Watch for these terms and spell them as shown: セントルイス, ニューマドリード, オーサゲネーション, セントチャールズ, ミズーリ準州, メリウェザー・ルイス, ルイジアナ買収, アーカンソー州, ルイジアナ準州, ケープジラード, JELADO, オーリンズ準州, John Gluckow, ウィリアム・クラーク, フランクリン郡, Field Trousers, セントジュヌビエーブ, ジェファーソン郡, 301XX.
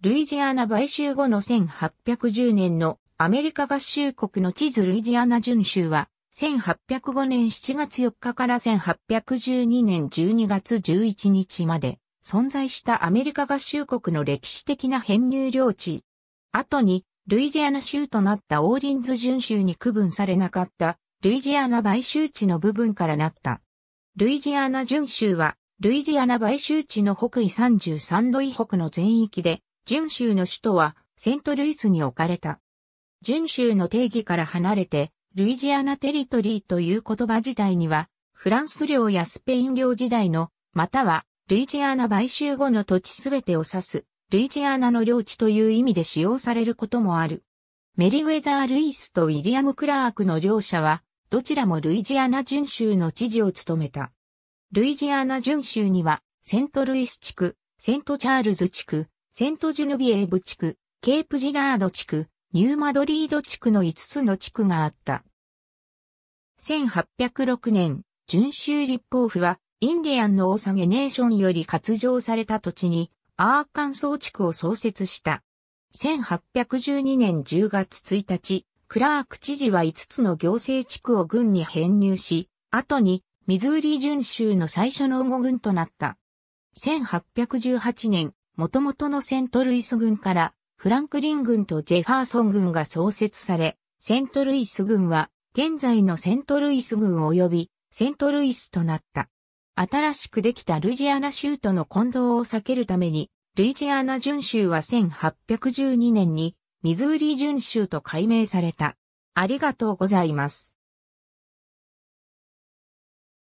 ルイジアナ買収後の1810年のアメリカ合衆国の地図ルイジアナ準州は、1805年7月4日から1812年12月11日まで存在したアメリカ合衆国の歴史的な編入領地。後にルイジアナ州となったオーリンズ準州に区分されなかったルイジアナ買収地の部分からなった。ルイジアナ準州はルイジアナ買収地の北緯33度以北の全域で、準州の首都はセントルイスに置かれた。準州の定義から離れて、ルイジアナテリトリーという言葉自体には、フランス領やスペイン領時代の、または、ルイジアナ買収後の土地すべてを指す、ルイジアナの領地という意味で使用されることもある。メリウェザー・ルイスとウィリアム・クラークの両者は、どちらもルイジアナ準州の知事を務めた。ルイジアナ準州には、セントルイス地区、セントチャールズ地区、セントジュヌビエーブ地区、ケープジラード地区、ニューマドリード地区の5つの地区があった。1806年、準州立法府は、インディアンのオーサゲネーションより割譲された土地に、アーカンソー地区を創設した。1812年10月1日、クラーク知事は5つの行政地区を郡に編入し、後に、ミズーリ準州の最初の5郡となった。1818年、元々のセントルイス郡から、フランクリン郡とジェファーソン郡が創設され、セントルイス郡は、現在のセントルイス郡及び、セントルイスとなった。新しくできたルイジアナ州との混同を避けるために、ルイジアナ準州は1812年に、ミズーリ準州と改名された。ありがとうございます。